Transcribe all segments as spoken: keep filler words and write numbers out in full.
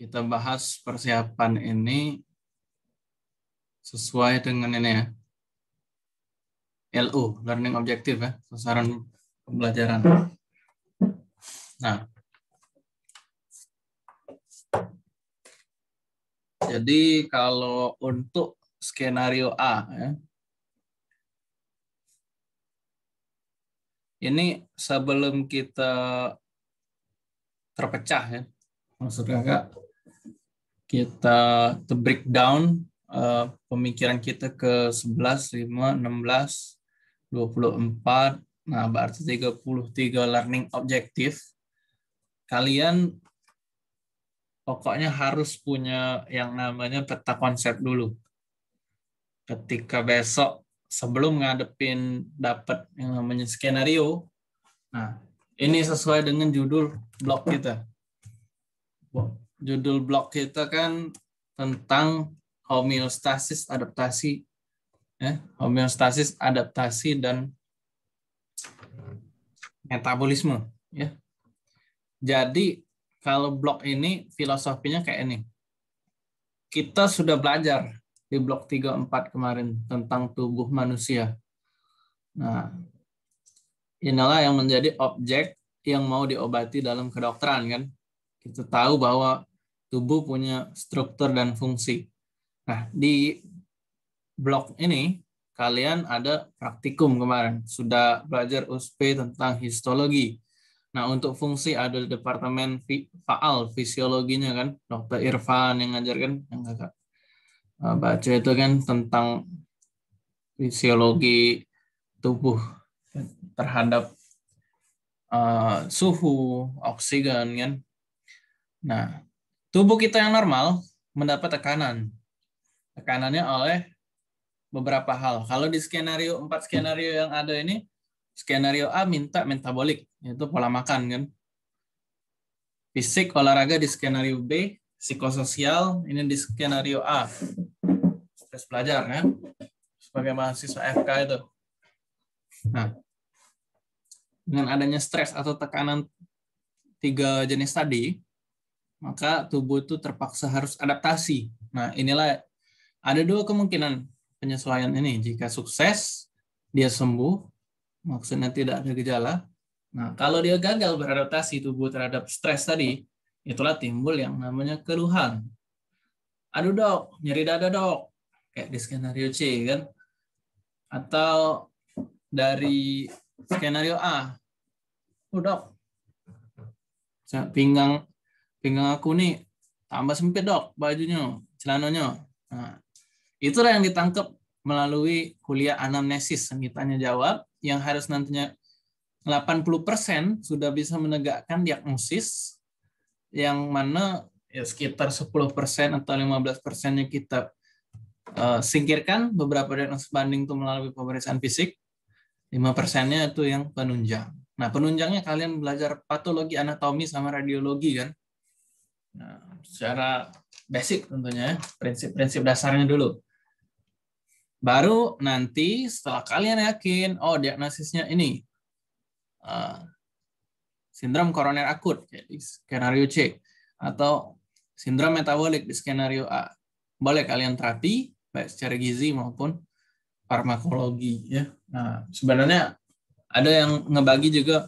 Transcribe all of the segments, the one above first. kita bahas persiapan ini sesuai dengan ini ya. L O, learning objective ya, sasaran pembelajaran. Nah, jadi kalau untuk skenario A ya, ini sebelum kita terpecah ya, maksudnya Kak, kita to break down uh, pemikiran kita ke sebelas, lima, enam belas, dua puluh empat, nah berarti tiga puluh tiga learning objective. Kalian pokoknya harus punya yang namanya peta konsep dulu. Ketika besok sebelum ngadepin dapat yang namanya skenario, nah ini sesuai dengan judul blog kita. Judul blog kita kan tentang homeostasis adaptasi, ya, homeostasis adaptasi dan metabolisme, ya. Jadi kalau blog ini filosofinya kayak ini. Kita sudah belajar di blok tiga empat kemarin tentang tubuh manusia. Nah, inilah yang menjadi objek yang mau diobati dalam kedokteran kan. Kita tahu bahwa tubuh punya struktur dan fungsi. Nah, di blok ini kalian ada praktikum kemarin, sudah belajar U S P tentang histologi. Nah, untuk fungsi ada departemen faal fisiologinya kan, Dokter Irfan yang ngajarkan yang kakak baca itu kan tentang fisiologi tubuh terhadap uh, suhu, oksigen kan. Nah, tubuh kita yang normal mendapat tekanan. Tekanannya oleh beberapa hal. Kalau di skenario empat skenario yang ada ini, skenario A minta metabolik, yaitu pola makan kan. Fisik, olahraga di skenario B, psikososial ini di skenario A. Stres belajar kan sebagai mahasiswa F K itu. Nah, dengan adanya stres atau tekanan tiga jenis tadi, maka tubuh itu terpaksa harus adaptasi. Nah, inilah ada dua kemungkinan penyesuaian ini. Jika sukses, dia sembuh, maksudnya tidak ada gejala. Nah, kalau dia gagal beradaptasi tubuh terhadap stres tadi, itulah timbul yang namanya keluhan. Aduh dok, nyeri dada dok. Kayak di skenario C kan. Atau dari skenario A. Oh dok, pinggang pinggang aku nih tambah sempit dok, bajunya, celananya. Nah, itulah yang ditangkap melalui kuliah anamnesis. Ditanya jawab, yang harus nantinya delapan puluh persen sudah bisa menegakkan diagnosis, yang mana ya sekitar sepuluh persen atau lima belas persennya kita uh, singkirkan beberapa diagnosis banding itu melalui pemeriksaan fisik, lima persennya itu yang penunjang. Nah, penunjangnya kalian belajar patologi, anatomi, sama radiologi kan. Nah, secara basic tentunya, prinsip-prinsip dasarnya dulu. Baru nanti setelah kalian yakin, oh diagnosisnya ini, uh, sindrom koroner akut di skenario C atau sindrom metabolik di skenario A. Boleh kalian terapi baik secara gizi maupun farmakologi ya. Nah, sebenarnya ada yang ngebagi juga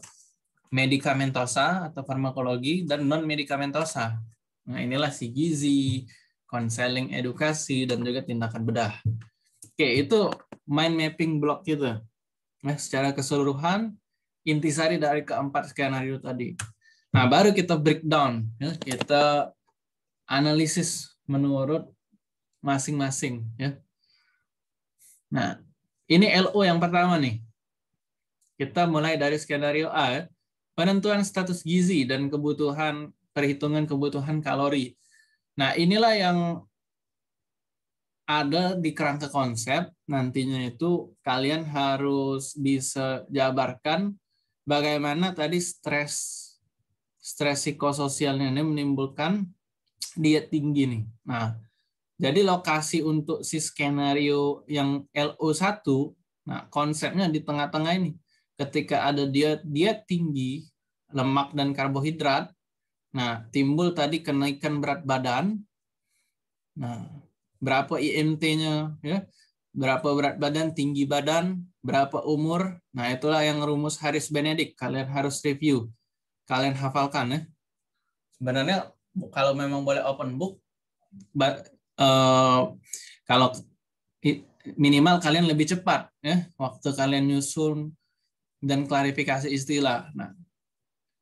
medikamentosa atau farmakologi dan non medikamentosa. Nah, inilah si gizi, konseling edukasi dan juga tindakan bedah. Oke, itu mind mapping block gitu. Nah, secara keseluruhan intisari dari keempat skenario tadi. Nah, baru kita breakdown, ya. Kita analisis menurut masing-masing. Ya. Nah, ini L O yang pertama nih. Kita mulai dari skenario A, ya. Penentuan status gizi dan kebutuhan, perhitungan kebutuhan kalori. Nah, inilah yang ada di kerangka konsep. Nantinya itu kalian harus bisa jabarkan bagaimana tadi stres stres psikososialnya ini menimbulkan diet tinggi nih. Nah, jadi lokasi untuk si skenario yang L O satu, nah konsepnya di tengah-tengah ini. Ketika ada diet diet tinggi, lemak dan karbohidrat, Nah, timbul tadi kenaikan berat badan. Nah, berapa I M T-nya, ya? Berapa berat badan, tinggi badan, berapa umur. Nah, itulah yang rumus Harris-Benedict. Kalian harus review. Kalian hafalkan, ya. Sebenarnya kalau memang boleh open book, but, uh, kalau minimal kalian lebih cepat, ya, waktu kalian nyusun dan klarifikasi istilah. Nah,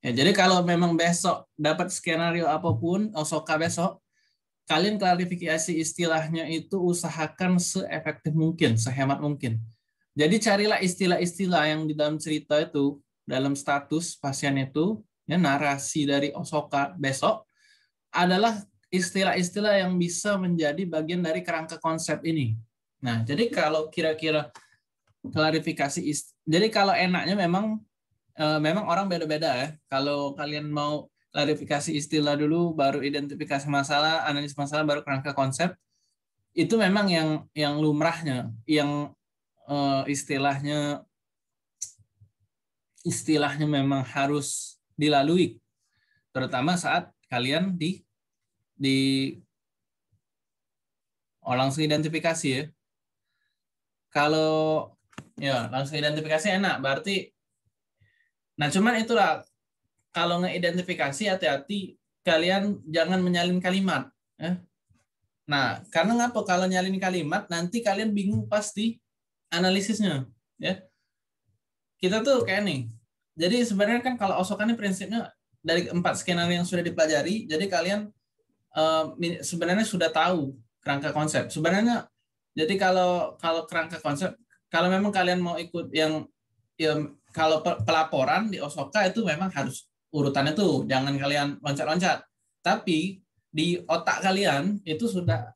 ya, jadi kalau memang besok dapat skenario apapun, OSOCA besok, kalian klarifikasi istilahnya itu usahakan seefektif mungkin, sehemat mungkin. Jadi carilah istilah-istilah yang di dalam cerita itu, dalam status pasien itu, ya, narasi dari OSOCA besok adalah istilah-istilah yang bisa menjadi bagian dari kerangka konsep ini. Nah, jadi kalau kira-kira klarifikasi, jadi kalau enaknya memang memang orang beda-beda, ya. Kalau kalian mau klarifikasi istilah dulu, baru identifikasi masalah, analisis masalah, baru kerangka konsep, itu memang yang yang lumrahnya, yang uh, istilahnya istilahnya memang harus dilalui, terutama saat kalian di di oh, langsung identifikasi, ya. Kalau ya langsung identifikasi enak, berarti. Nah, cuman itulah, kalau ngeidentifikasi hati-hati kalian jangan menyalin kalimat. Nah, karena ngapa kalau nyalin kalimat nanti kalian bingung pasti analisisnya, ya. Kita tuh kayak nih. Jadi sebenarnya kan kalau OSOCA ini prinsipnya dari empat skenario yang sudah dipelajari, jadi kalian eh, sebenarnya sudah tahu kerangka konsep. Sebenarnya jadi kalau kalau kerangka konsep, kalau memang kalian mau ikut yang ya, kalau pelaporan di OSOCA itu memang harus urutannya tuh, jangan kalian loncat-loncat. Tapi di otak kalian itu sudah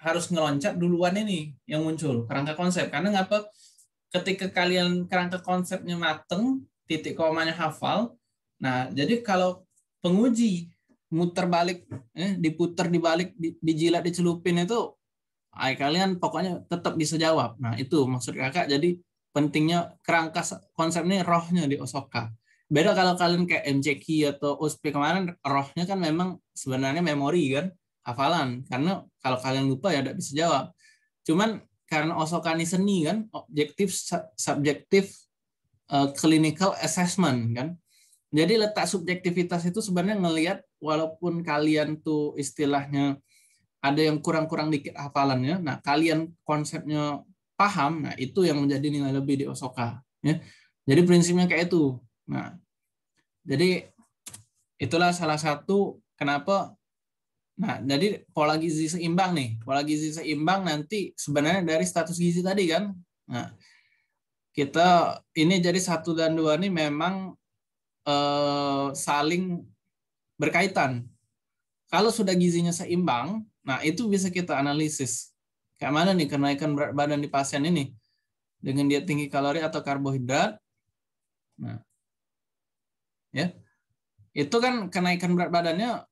harus ngeloncat duluan ini yang muncul kerangka konsep. Karena ngapa? Ketika kalian kerangka konsepnya mateng, titik komanya hafal. Nah, jadi kalau penguji muter balik, eh, diputer dibalik, dijilat dicelupin itu, ay, kalian pokoknya tetap bisa jawab. Nah, itu maksud kakak. Jadi pentingnya kerangka konsep ini, rohnya di OSOCA. Beda kalau kalian kayak M C Q atau U S P kemarin, rohnya kan memang sebenarnya memori, kan, hafalan. Karena kalau kalian lupa ya tidak bisa jawab. Cuman karena OSOCA ini seni, kan, objektif, subjektif, uh, clinical assessment, kan. Jadi letak subjektivitas itu sebenarnya ngelihat walaupun kalian tuh istilahnya ada yang kurang-kurang dikit hafalannya. Nah, kalian konsepnya paham, nah itu yang menjadi nilai lebih di OSOCA, ya. Jadi prinsipnya kayak itu. Nah, jadi itulah salah satu kenapa. Nah, jadi pola gizi seimbang nih, pola gizi seimbang nanti sebenarnya dari status gizi tadi, kan. Nah, kita ini jadi satu dan dua ini memang eh, saling berkaitan. Kalau sudah gizinya seimbang, nah itu bisa kita analisis. Kayak mana nih kenaikan berat badan di pasien ini? Dengan diet tinggi kalori atau karbohidrat? Nah, ya, itu kan kenaikan berat badannya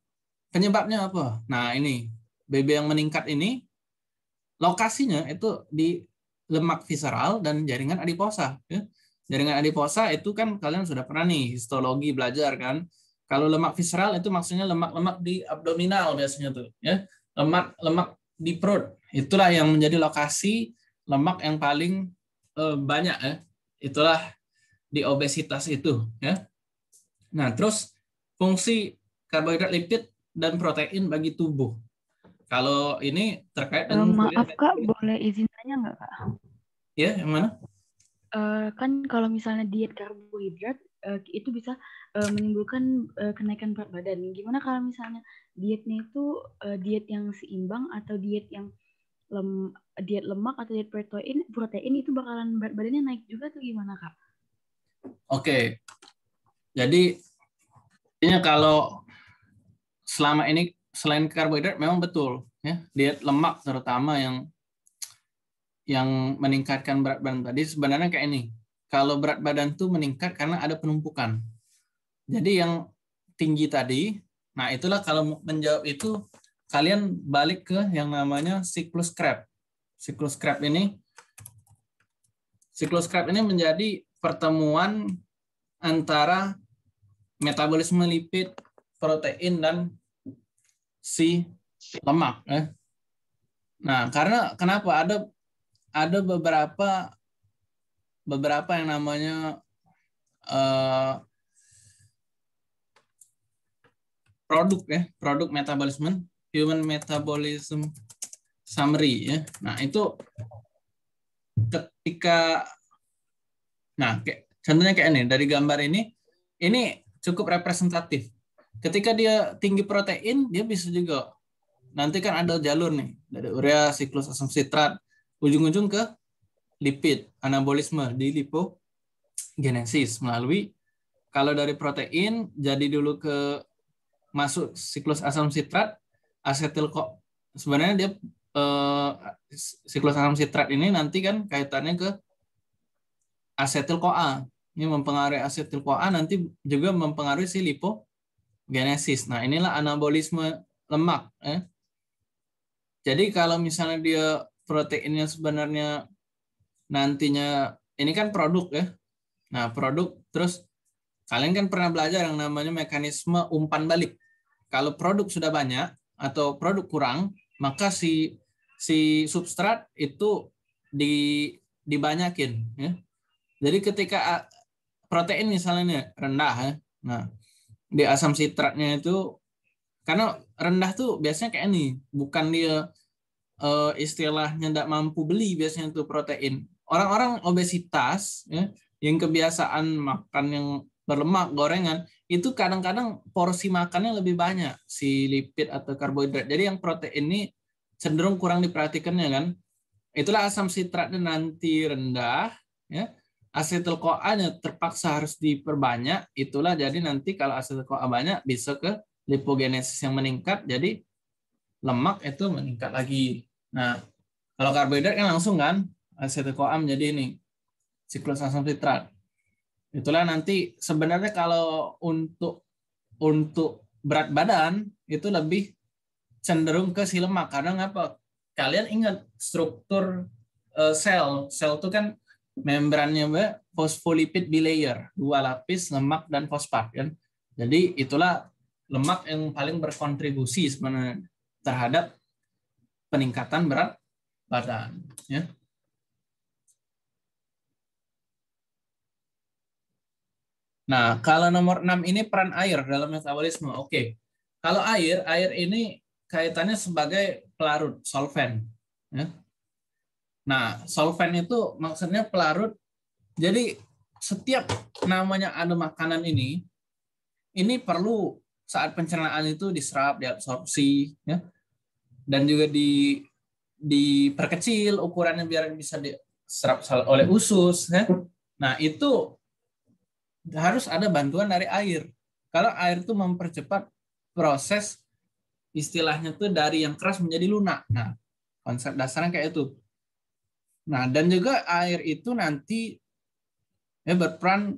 penyebabnya apa? Nah, ini B B yang meningkat ini lokasinya itu di lemak visceral dan jaringan adiposa. Ya. Jaringan adiposa itu kan kalian sudah pernah nih histologi belajar, kan? Kalau lemak visceral itu maksudnya lemak-lemak di abdominal biasanya tuh, ya, lemak-lemak di perut. Itulah yang menjadi lokasi lemak yang paling eh, banyak, ya. Itulah di obesitas itu, ya. Nah, terus fungsi karbohidrat, lipid, dan protein bagi tubuh. Kalau ini terkait dengan... Maaf, Kak, boleh izin tanya nggak, Kak? Ya, yang mana? Uh, kan kalau misalnya diet karbohidrat, uh, itu bisa uh, menimbulkan uh, kenaikan berat badan. Gimana kalau misalnya dietnya itu uh, diet yang seimbang atau diet yang Lem, diet lemak atau diet protein, protein itu bakalan berat badannya naik juga tuh, gimana, Kak? Oke, jadi intinya kalau selama ini selain karbohidrat memang betul, ya, diet lemak terutama yang yang meningkatkan berat badan tadi sebenarnya kayak ini. Kalau berat badan tuh meningkat karena ada penumpukan. Jadi yang tinggi tadi, nah itulah kalau menjawab itu kalian balik ke yang namanya siklus Krebs. Siklus Krebs ini, siklus Krebs ini menjadi pertemuan antara metabolisme lipid, protein dan si lemak. Eh. Nah, karena kenapa ada ada beberapa beberapa yang namanya uh, produk ya, produk metabolisme, human metabolism summary ya. Nah, itu ketika nah kayak, contohnya kayak ini dari gambar ini, ini cukup representatif. Ketika dia tinggi protein, dia bisa juga nanti kan ada jalur nih dari urea, siklus asam sitrat, ujung-ujung ke lipid, anabolisme di lipogenesis melalui kalau dari protein jadi dulu ke masuk siklus asam sitrat, asetil kok sebenarnya dia eh, siklus asam sitrat ini nanti kan kaitannya ke asetil koa. Ini mempengaruhi asetil koa, nanti juga mempengaruhi si lipogenesis. Nah, inilah anabolisme lemak. Eh. Jadi kalau misalnya dia proteinnya sebenarnya nantinya ini kan produk ya. Nah, produk terus kalian kan pernah belajar yang namanya mekanisme umpan balik. Kalau produk sudah banyak atau produk kurang, maka si si substrat itu di dibanyakin ya. Jadi ketika protein misalnya rendah ya. Nah, di asam sitratnya itu karena rendah tuh biasanya kayak ini, bukan dia Uh, istilahnya tidak mampu beli biasanya itu protein. Orang-orang obesitas ya, yang kebiasaan makan yang berlemak, gorengan, itu kadang-kadang porsi makannya lebih banyak si lipid atau karbohidrat. Jadi yang protein ini cenderung kurang diperhatikannya kan. Itulah asam sitratnya nanti rendah ya. Asetil koanya terpaksa harus diperbanyak. Itulah jadi nanti kalau asetil koa banyak bisa ke lipogenesis yang meningkat, jadi lemak itu meningkat lagi. Nah, kalau karbohidrat kan langsung kan asetil koa menjadi ini siklus asam sitrat. Itulah nanti sebenarnya kalau untuk untuk berat badan itu lebih cenderung ke si lemak. Karena ngapa? Kalian ingat struktur uh, sel. Sel itu kan membrannya fosfolipid bilayer, dua lapis lemak dan fosfat kan. Jadi itulah lemak yang paling berkontribusi sebenarnya terhadap peningkatan berat badan ya. Nah, kalau nomor enam ini peran air dalam metabolisme. Oke. Okay. Kalau air, air ini kaitannya sebagai pelarut, solvent ya. Nah, solvent itu maksudnya pelarut. Jadi setiap namanya ada makanan ini ini perlu saat pencernaan itu diserap, diabsorpsi ya. Dan juga di diperkecil ukurannya biar bisa diserap oleh usus. Ya. Nah, itu harus ada bantuan dari air. Kalau air itu mempercepat proses istilahnya itu dari yang keras menjadi lunak. Nah, konsep dasarnya kayak itu. Nah, dan juga air itu nanti ya, berperan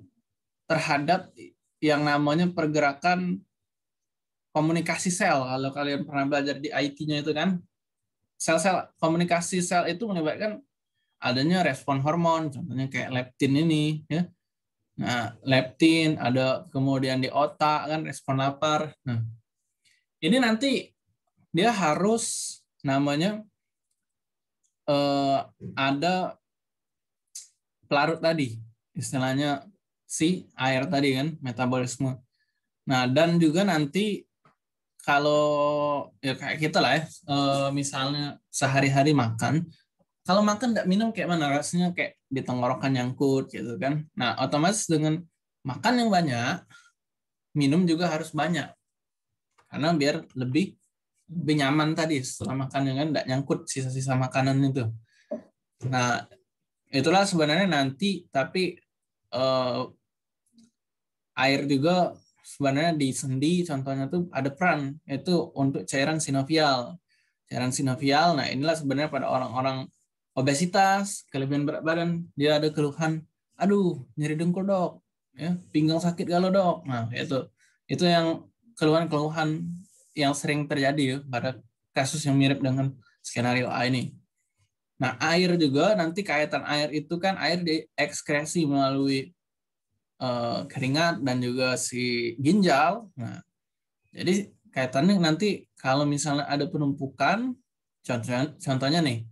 terhadap yang namanya pergerakan komunikasi sel. Kalau kalian pernah belajar di I T-nya itu kan, sel-sel komunikasi sel itu melibatkan adanya respon hormon, contohnya kayak leptin ini ya. Nah, leptin ada kemudian di otak kan respon lapar. Nah, ini nanti dia harus namanya eh, ada pelarut tadi, istilahnya si air tadi kan, metabolisme. Nah, dan juga nanti kalau ya kayak kita lah ya, e, misalnya sehari-hari makan, kalau makan tidak minum kayak mana rasanya, kayak di tenggorokan nyangkut gitu kan. Nah, otomatis dengan makan yang banyak, minum juga harus banyak karena biar lebih lebih nyaman tadi setelah makan kan, tidak nyangkut sisa-sisa makanan itu. Nah, itulah sebenarnya nanti, tapi e, air juga sebenarnya di sendi contohnya tuh ada peran, yaitu untuk cairan sinovial. Cairan sinovial, nah inilah sebenarnya pada orang-orang obesitas, kelebihan berat badan, dia ada keluhan, aduh nyeri dengkul dok, ya, pinggang sakit galau dok. Nah, itu itu yang keluhan-keluhan yang sering terjadi ya, pada kasus yang mirip dengan skenario A ini. Nah, air juga nanti kaitan air itu kan air diekskresi melalui keringat dan juga si ginjal. Nah, Jadi kaitannya nanti kalau misalnya ada penumpukan, contohnya, contohnya nih,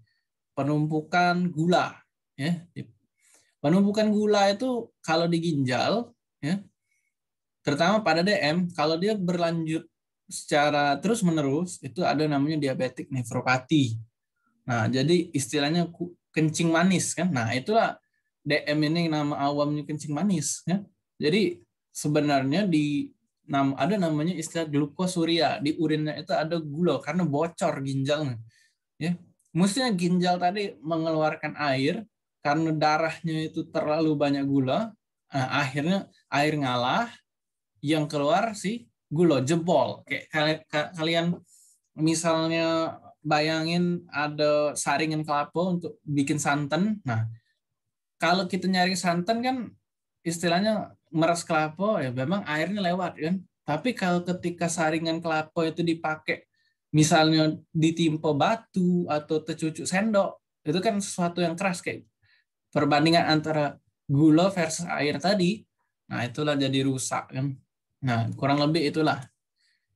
penumpukan gula. Ya. Penumpukan gula itu kalau di ginjal, ya, terutama pada D M, kalau dia berlanjut secara terus-menerus, itu ada namanya diabetik nefropati. Nah, jadi istilahnya kencing manis, kan? Nah, itulah D M ini nama awamnya kencing manis. Ya. Jadi sebenarnya di ada namanya istilah glukosuria, di urinnya itu ada gula karena bocor ginjalnya. Ya, mestinya ginjal tadi mengeluarkan air karena darahnya itu terlalu banyak gula. Nah, akhirnya air ngalah, yang keluar si gula jebol. Kayak kalian misalnya bayangin ada saringan kelapa untuk bikin santan. Nah, kalau kita nyari santan kan istilahnya meres kelapa, ya memang airnya lewat kan. Tapi kalau ketika saringan kelapa itu dipakai misalnya ditimpa batu atau tercucuk sendok, itu kan sesuatu yang keras, kayak perbandingan antara gula versus air tadi. Nah, itulah jadi rusak kan. Nah, kurang lebih itulah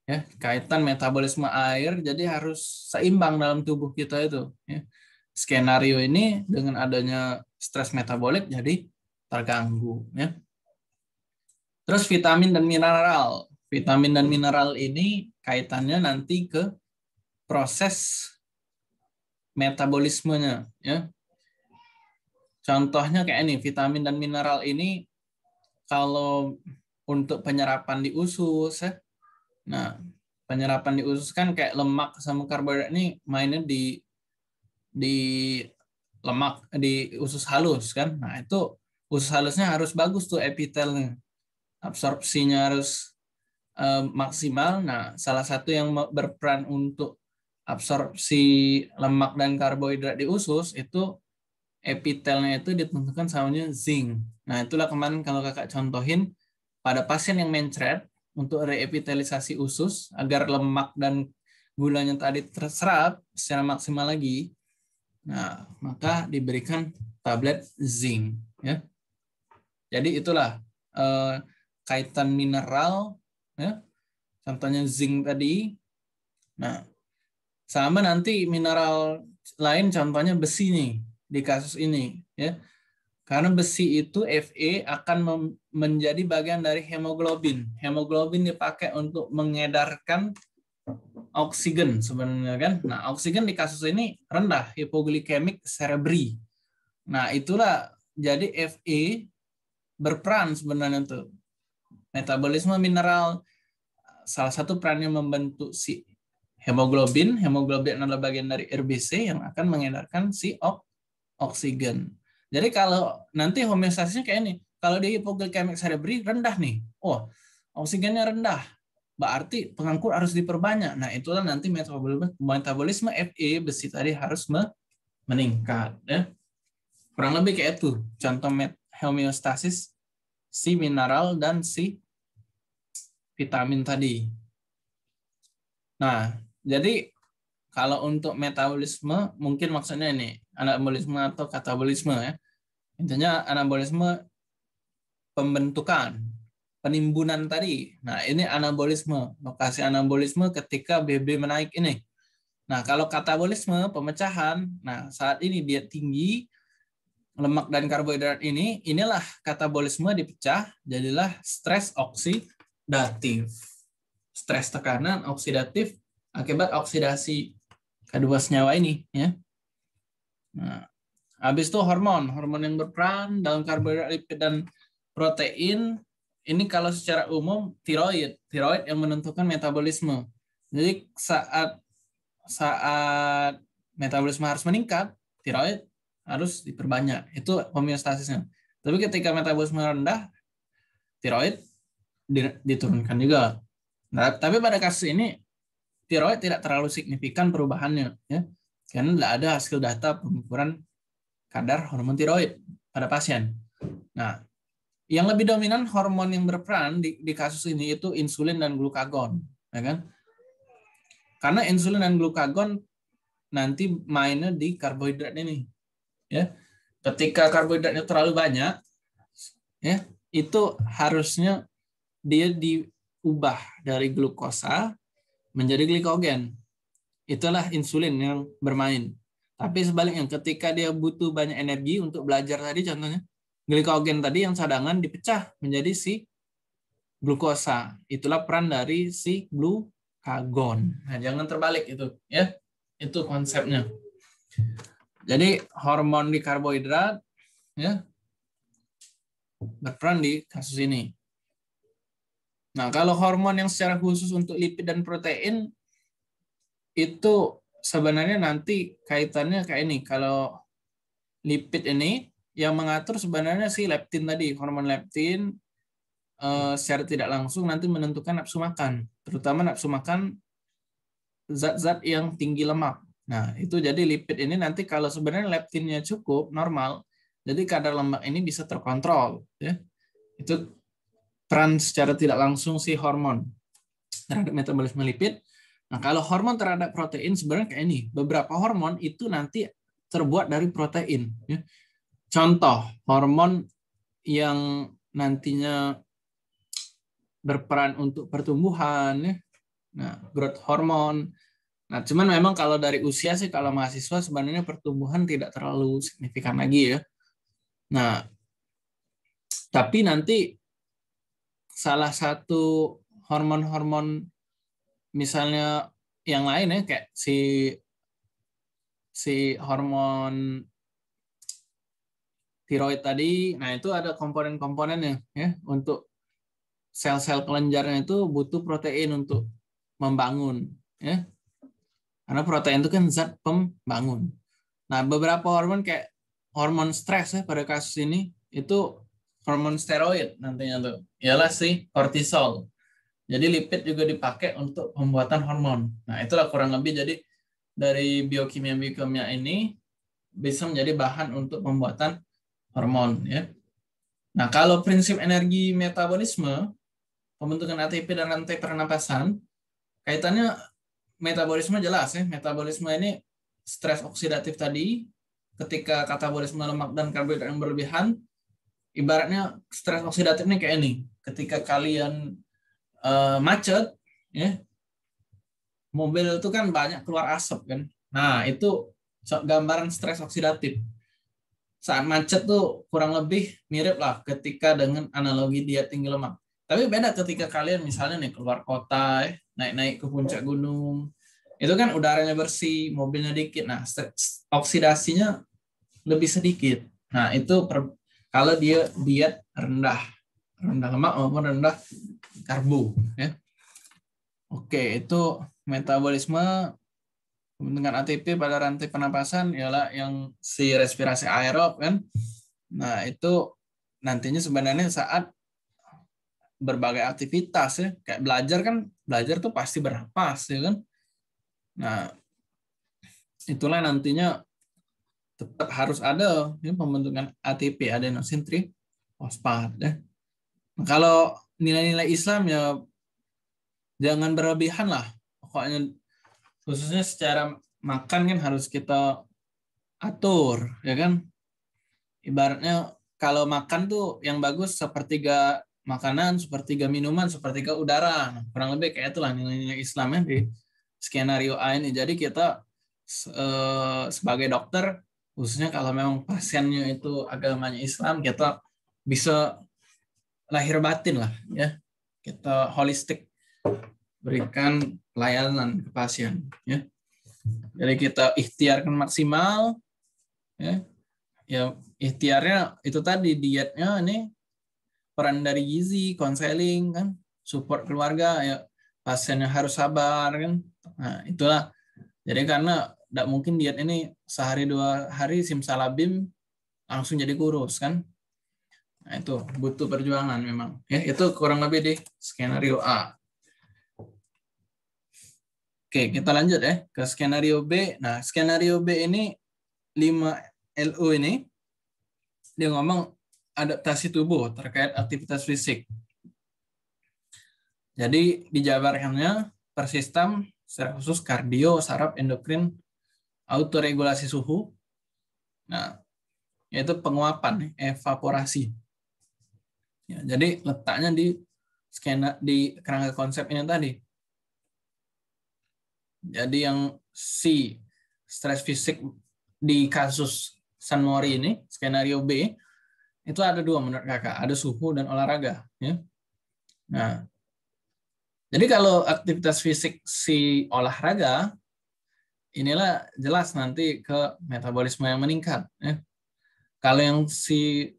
ya kaitan metabolisme air. Jadi harus seimbang dalam tubuh kita itu ya. Skenario ini dengan adanya stres metabolik jadi terganggu ya. Terus vitamin dan mineral. Vitamin dan mineral ini kaitannya nanti ke proses metabolismenya ya. Contohnya kayak ini, vitamin dan mineral ini kalau untuk penyerapan di usus ya. Nah, penyerapan di usus kan kayak lemak sama karbohidrat ini mainnya di di lemak, di usus halus kan. Nah, itu usus halusnya harus bagus tuh epitelnya. Absorpsinya harus eh, maksimal. Nah, salah satu yang berperan untuk absorpsi lemak dan karbohidrat di usus itu epitelnya itu ditentukan sama zinc. Nah, itulah kemarin kalau kakak contohin pada pasien yang mencret untuk reepitalisasi usus agar lemak dan gulanya tadi terserap secara maksimal lagi. Nah, maka diberikan tablet zinc. Ya. Jadi itulah eh, kaitan mineral, ya. Contohnya zinc tadi. Nah, sama nanti mineral lain, contohnya besi nih di kasus ini, ya. Karena besi itu Fe akan menjadi bagian dari hemoglobin. Hemoglobin dipakai untuk mengedarkan oksigen sebenarnya kan. Nah, oksigen di kasus ini rendah, hipoglikemik cerebri. Nah, itulah jadi Fe berperan sebenarnya tuh. Metabolisme mineral salah satu perannya membentuk si hemoglobin. Hemoglobin adalah bagian dari R B C yang akan mengedarkan si oksigen. Jadi kalau nanti homeostasinya kayak ini, kalau di hipoglikemik cerebri rendah nih, oh oksigennya rendah, berarti pengangkut harus diperbanyak. Nah, itulah nanti metabolisme, metabolisme Fe besi tadi harus meningkat. Ya. Kurang lebih kayak itu, contoh homeostasis si mineral dan si vitamin tadi. Nah, jadi kalau untuk metabolisme, mungkin maksudnya ini, anabolisme atau katabolisme. Ya. Intinya anabolisme pembentukan, penimbunan tadi. Nah, ini anabolisme, lokasi anabolisme ketika B B menaik ini. Nah, kalau katabolisme, pemecahan, nah saat ini dia tinggi, lemak dan karbohidrat ini, inilah katabolisme dipecah, jadilah stres oksidatif. Stres tekanan oksidatif akibat oksidasi kedua senyawa ini ya. Nah, habis itu hormon, hormon yang berperan dalam karbohidrat, lipid dan protein. Ini kalau secara umum tiroid, tiroid yang menentukan metabolisme. Jadi saat saat metabolisme harus meningkat, tiroid harus diperbanyak. Itu homeostasisnya. Tapi ketika metabolisme rendah, tiroid diturunkan juga. Nah, tapi pada kasus ini tiroid tidak terlalu signifikan perubahannya ya. Karena tidak ada hasil data pengukuran kadar hormon tiroid pada pasien. Nah, yang lebih dominan hormon yang berperan di, di kasus ini itu insulin dan glukagon, ya kan? Karena insulin dan glukagon nanti mainnya di karbohidrat ini, ya. Ketika karbohidratnya terlalu banyak, ya itu harusnya dia di ubah dari glukosa menjadi glikogen. Itulah insulin yang bermain. Tapi sebaliknya, ketika dia butuh banyak energi untuk belajar tadi, contohnya glikogen tadi yang cadangan dipecah menjadi si glukosa. Itulah peran dari si glukagon. Nah, jangan terbalik itu, ya. Itu konsepnya. Jadi hormon di karbohidrat, ya, berperan di kasus ini. Nah, kalau hormon yang secara khusus untuk lipid dan protein itu sebenarnya nanti kaitannya kayak ini. Kalau lipid ini yang mengatur sebenarnya si leptin tadi, hormon leptin eh, secara tidak langsung nanti menentukan nafsu makan, terutama nafsu makan zat-zat yang tinggi lemak. Nah, itu jadi lipid ini nanti kalau sebenarnya leptinnya cukup normal, jadi kadar lemak ini bisa terkontrol, ya. Itu peran secara tidak langsung si hormon terhadap metabolisme lipid. Nah, kalau hormon terhadap protein sebenarnya kayak ini. Beberapa hormon itu nanti terbuat dari protein. Contoh, hormon yang nantinya berperan untuk pertumbuhan. Nah, growth hormon. Nah, cuman memang kalau dari usia sih, kalau mahasiswa sebenarnya pertumbuhan tidak terlalu signifikan lagi, ya. Nah, tapi nanti salah satu hormon-hormon misalnya yang lain, ya, kayak si si hormon tiroid tadi, nah itu ada komponen-komponennya, ya. Untuk sel-sel kelenjarnya itu butuh protein untuk membangun, ya. Karena protein itu kan zat pembangun. Nah, beberapa hormon kayak hormon stres, ya, pada kasus ini itu hormon steroid nantinya tuh. Ialah si kortisol. Jadi lipid juga dipakai untuk pembuatan hormon. Nah, itulah kurang lebih, jadi dari biokimia-biokimia ini bisa menjadi bahan untuk pembuatan hormon, ya. Nah, kalau prinsip energi metabolisme, pembentukan A T P dan rantai pernapasan, kaitannya metabolisme jelas, ya. Metabolisme ini stres oksidatif tadi, ketika katabolisme lemak dan karbohidrat yang berlebihan, ibaratnya stres oksidatifnya kayak ini. Ketika kalian Uh, macet, ya, mobil itu kan banyak keluar asap kan. Nah, itu gambaran stres oksidatif. Saat macet tuh kurang lebih mirip lah ketika dengan analogi diet tinggi lemak. Tapi beda ketika kalian misalnya nih keluar kota, ya, naik-naik ke puncak gunung. Itu kan udaranya bersih, mobilnya dikit. Nah, stres oksidasinya lebih sedikit. Nah, itu per, kalau dia diet rendah. rendah lemak maupun rendah karbo, ya. Oke, itu metabolisme. Pembentukan A T P pada rantai pernapasan ialah yang si respirasi aerob, kan. Nah, itu nantinya sebenarnya saat berbagai aktivitas, ya, kayak belajar kan, belajar tuh pasti bernapas, ya kan. Nah, itulah nantinya tetap harus ada, ya, pembentukan A T P, adenosin trifosfat, ya. Kalau nilai-nilai Islam, ya jangan berlebihan lah. Pokoknya khususnya secara makan kan harus kita atur, ya kan. Ibaratnya kalau makan tuh yang bagus sepertiga makanan, sepertiga minuman, sepertiga udara. Nah, kurang lebih kayak itulah nilai-nilai Islamnya di skenario A ini. Jadi kita sebagai dokter, khususnya kalau memang pasiennya itu agamanya Islam, kita bisa lahir batin lah, ya, kita holistik berikan pelayanan ke pasien, ya. Jadi kita ikhtiarkan maksimal, ya. Ya, ikhtiarnya itu tadi dietnya ini peran dari gizi, konseling kan, support keluarga, ya, pasiennya harus sabar kan. Nah, itulah. Jadi karena tidak mungkin diet ini sehari dua hari simsalabim langsung jadi kurus kan. Nah, itu butuh perjuangan memang, ya. Itu kurang lebih di skenario A. Oke, kita lanjut, ya, ke skenario B. Nah, skenario B ini lima L O ini dia ngomong adaptasi tubuh terkait aktivitas fisik. Jadi dijabarkannya per sistem secara khusus kardio, saraf, endokrin, autoregulasi suhu. Nah, yaitu penguapan, evaporasi. Ya, jadi letaknya di skena di kerangka konsep ini tadi. Jadi yang C, stres fisik di kasus San Mori ini, skenario B, itu ada dua menurut kakak, ada suhu dan olahraga. Ya. Nah, jadi kalau aktivitas fisik si olahraga, inilah jelas nanti ke metabolisme yang meningkat. Ya. Kalau yang si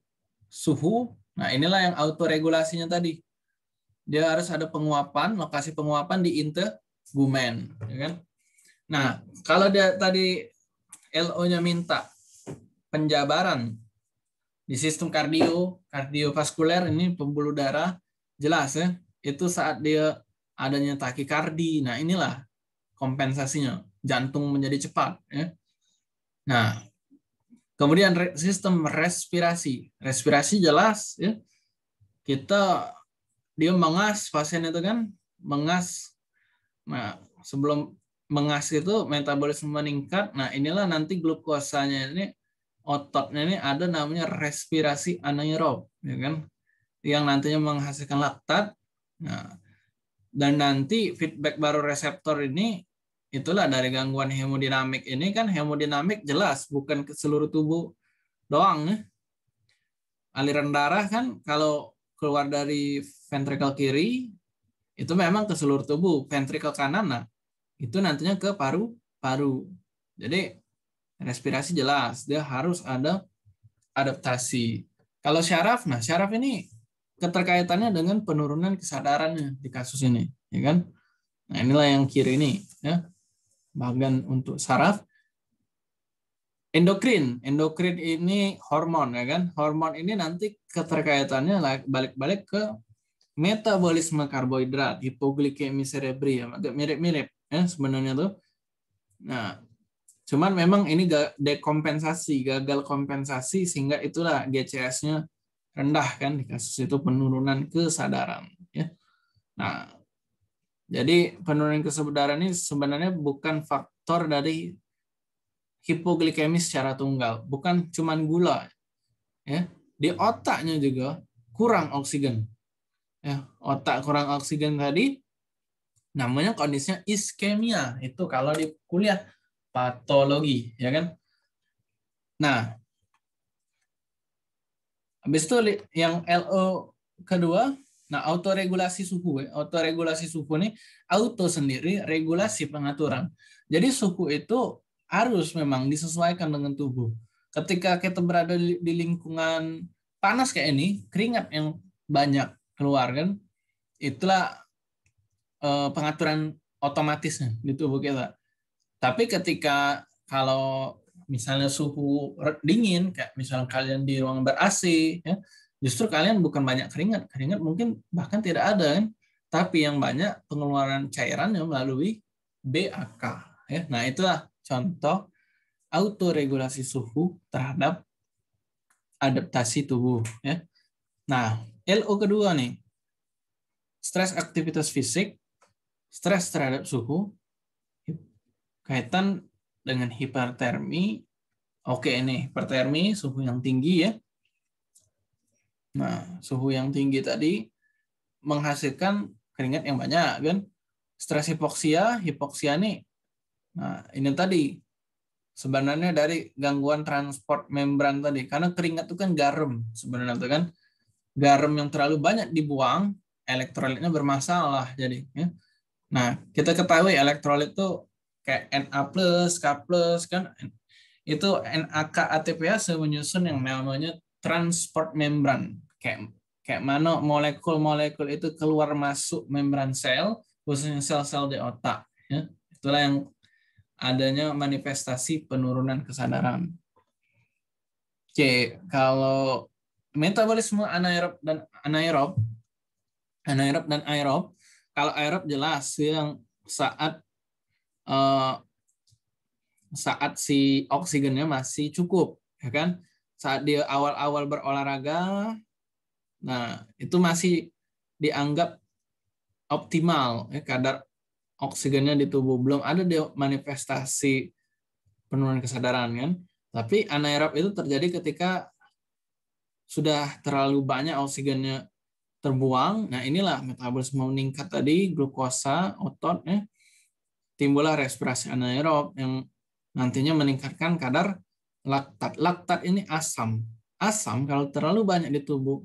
suhu, nah inilah yang autoregulasinya tadi. Dia harus ada penguapan, lokasi penguapan di integumen. Ya kan? Nah, kalau dia tadi L O-nya minta penjabaran, di sistem kardio, kardiovaskuler ini pembuluh darah, jelas ya, itu saat dia adanya takikardi. Nah inilah kompensasinya, jantung menjadi cepat. Ya. Nah kemudian sistem respirasi, respirasi jelas ya, kita dia mengas pasien itu kan mengas. Nah sebelum mengas itu metabolisme meningkat. Nah inilah nanti glukosanya ini, ototnya ini ada namanya respirasi anaerob, ya kan? Yang nantinya menghasilkan laktat. Nah, dan nanti feedback baroreseptor ini, itulah dari gangguan hemodinamik ini kan, hemodinamik jelas bukan ke seluruh tubuh doang. Ya. Aliran darah kan kalau keluar dari ventrikel kiri itu memang ke seluruh tubuh, ventrikel kanan nah, itu nantinya ke paru-paru. Jadi respirasi jelas, dia harus ada adaptasi. Kalau syaraf, nah syaraf ini keterkaitannya dengan penurunan kesadarannya di kasus ini, ya kan? Nah inilah yang kiri ini, ya. Bagian untuk saraf. Endokrin, endokrin ini hormon, ya kan? Hormon ini nanti keterkaitannya balik-balik ke metabolisme karbohidrat, hipoglikemi cerebri, ya, agak mirip-mirip, ya sebenarnya tuh. Nah. Cuman memang ini dekompensasi, gagal kompensasi, sehingga itulah G C S-nya rendah kan di kasus itu, penurunan kesadaran. Ya. Nah, jadi penurunan kesadaran ini sebenarnya bukan faktor dari hipoglikemi secara tunggal, bukan cuman gula. Ya. Di otaknya juga kurang oksigen. Ya, otak kurang oksigen tadi, namanya kondisinya iskemia, itu kalau di kuliah. Patologi, ya kan? Nah, habis itu yang L O kedua, nah autoregulasi suhu, ya. Autoregulasi suhu ini auto sendiri, regulasi pengaturan. Jadi suhu itu harus memang disesuaikan dengan tubuh. Ketika kita berada di lingkungan panas kayak ini, keringat yang banyak keluar kan, itulah pengaturan otomatisnya di tubuh kita. Tapi ketika kalau misalnya suhu dingin, kayak misalnya kalian di ruangan ber A C, ya, justru kalian bukan banyak keringat. Keringat mungkin bahkan tidak ada, kan? Tapi yang banyak pengeluaran cairan yang melalui B A K. Ya. Nah itulah contoh autoregulasi suhu terhadap adaptasi tubuh. Ya. Nah L O kedua nih, stres aktivitas fisik, stres terhadap suhu, kaitan dengan hipertermi. Oke ini hipertermi, suhu yang tinggi ya. Nah, suhu yang tinggi tadi menghasilkan keringat yang banyak kan. Stres hipoksia, hipoksia nih. Nah, ini tadi sebenarnya dari gangguan transport membran tadi, karena keringat itu kan garam sebenarnya itu kan. Garam yang terlalu banyak dibuang, elektrolitnya bermasalah jadi ya. Nah, kita ketahui elektrolit itu kayak Na plus, K plus, kan itu N A K A T P ase menyusun yang namanya transport membran. Kayak, kayak mana molekul-molekul itu keluar masuk membran sel, khususnya sel-sel di otak. Ya. Itulah yang adanya manifestasi penurunan kesadaran. Oke, kalau metabolisme anaerob dan anaerob, anaerob dan aerob, kalau aerob jelas yang saat Uh, saat si oksigennya masih cukup, ya kan? Saat dia awal-awal berolahraga, nah itu masih dianggap optimal ya, kadar oksigennya di tubuh, belum ada dia manifestasi penurunan kesadaran kan? Tapi anaerob itu terjadi ketika sudah terlalu banyak oksigennya terbuang. Nah, inilah metabolisme meningkat tadi, glukosa, otot, ya. Timbullah respirasi anaerob yang nantinya meningkatkan kadar laktat. Laktat ini asam. Asam kalau terlalu banyak di tubuh,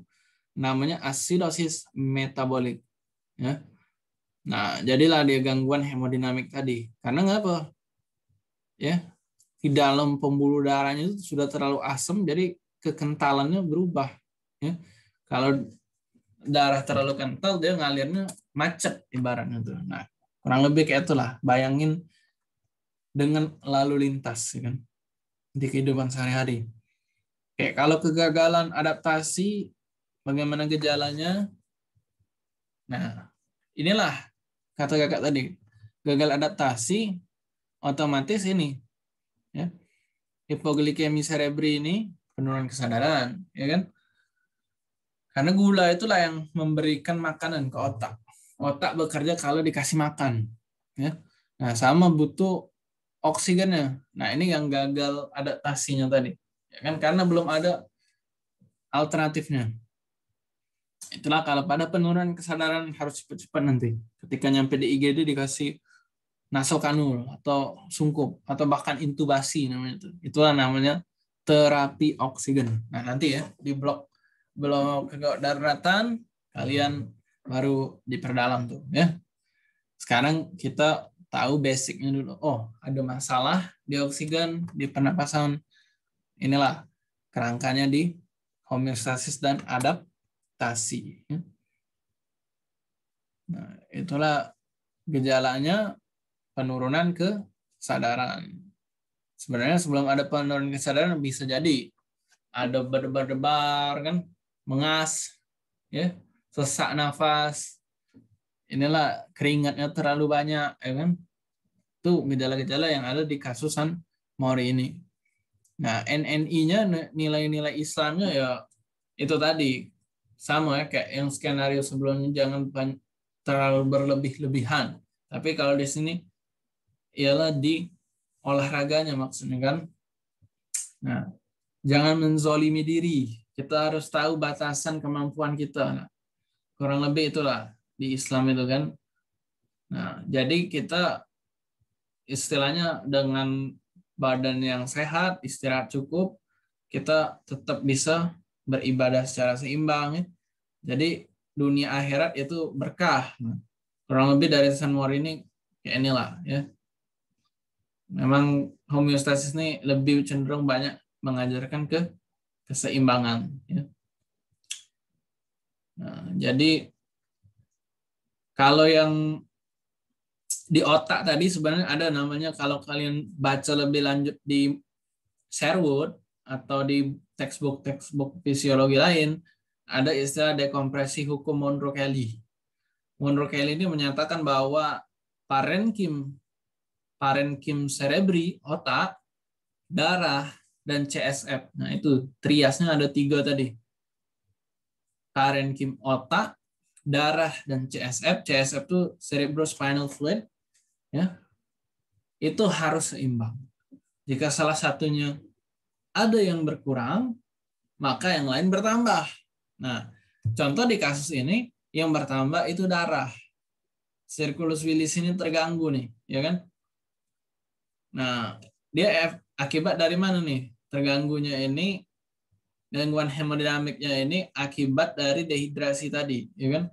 namanya asidosis metabolik. Ya. Nah, jadilah dia gangguan hemodinamik tadi. Karena ngapa? Ya, di dalam pembuluh darahnya itu sudah terlalu asam, jadi kekentalannya berubah. Ya. Kalau darah terlalu kental, dia ngalirnya macet ibaratnya tuh. Nah, kurang lebih kayak itulah. Bayangin dengan lalu lintas, ya kan, di kehidupan sehari-hari. Oke, kalau kegagalan adaptasi, bagaimana gejalanya? Nah, inilah kata kakak tadi. Gagal adaptasi, otomatis ini, ya, hipoglikemi cerebri ini penurunan kesadaran, ya kan? Karena gula itulah yang memberikan makanan ke otak. Otak bekerja kalau dikasih makan. Ya. Nah, sama butuh oksigennya. Nah, ini yang gagal adaptasinya tadi. Ya kan? Karena belum ada alternatifnya. Itulah kalau pada penurunan kesadaran harus cepat-cepat nanti. Ketika nyampe di I G D dikasih nasokanul atau sungkup atau bahkan intubasi namanya itu. Itulah namanya terapi oksigen. Nah, nanti ya di blok belum kedaruratan kalian baru diperdalam tuh ya. Sekarang kita tahu basicnya dulu. Oh, ada masalah di oksigen di pernapasan. Inilah kerangkanya di homeostasis dan adaptasi. Nah, itulah gejalanya penurunan kesadaran. Sebenarnya sebelum ada penurunan kesadaran bisa jadi ada berdebar-debar kan, mengas, ya, sesak nafas, inilah keringatnya terlalu banyak, ya kan? Itu gejala-gejala yang ada di kasusan Mori ini. Nah, N N I-nya, nilai-nilai Islamnya ya itu tadi sama ya kayak yang skenario sebelumnya, jangan terlalu berlebih-lebihan. Tapi kalau di sini ialah di olahraganya maksudnya kan. Nah, jangan menzolimi diri. Kita harus tahu batasan kemampuan kita. Nah, kurang lebih itulah di Islam itu kan. Nah, jadi kita istilahnya dengan badan yang sehat, istirahat cukup, kita tetap bisa beribadah secara seimbang. Ya. Jadi dunia akhirat itu berkah. Nah, kurang lebih dari San Mori ini kayak inilah ya. Memang homeostasis ini lebih cenderung banyak mengajarkan ke keseimbangan. Ya. Nah, jadi kalau yang di otak tadi sebenarnya ada namanya, kalau kalian baca lebih lanjut di Sherwood atau di textbook-textbook fisiologi lain, ada istilah dekompresi hukum Monroe-Kelly. Monroe-Kelly ini menyatakan bahwa parenkim, parenkim cerebri, otak, darah, dan C S F. Nah, itu triasnya ada tiga tadi. Parenkim otak, darah, dan C S F. C S F itu cerebrospinal fluid. Ya. Itu harus seimbang. Jika salah satunya ada yang berkurang, maka yang lain bertambah. Nah, contoh di kasus ini, yang bertambah itu darah. Sirkulus Willis ini terganggu nih, ya kan? Nah, dia F, akibat dari mana nih? Terganggunya ini, gangguan hemodinamiknya ini akibat dari dehidrasi tadi, ya kan?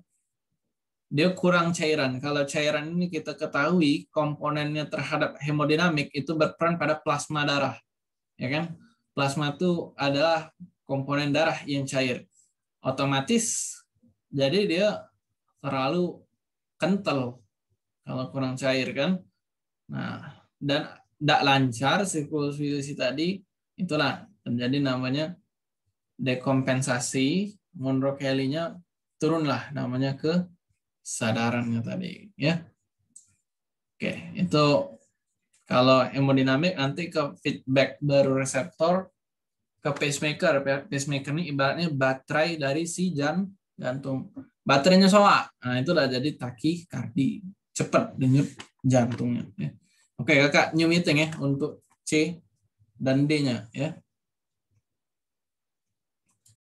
Dia kurang cairan. Kalau cairan ini kita ketahui komponennya terhadap hemodinamik itu berperan pada plasma darah, ya kan? Plasma itu adalah komponen darah yang cair. Otomatis jadi dia terlalu kental kalau kurang cair kan? Nah, dan tidak lancar sirkulasi Willis tadi, itulah terjadi namanya dekompensasi Monroe-Kelly-nya, turunlah namanya ke kesadarannya tadi ya. Oke, itu kalau hemodinamik, nanti ke feedback baroreseptor, ke pacemaker. Pacemaker ini ibaratnya baterai dari si jantung. Baterainya soak. Nah, itulah jadi takikardi, cepat denyut jantungnya ya. Oke, kakak new meeting ya untuk C dan D-nya ya.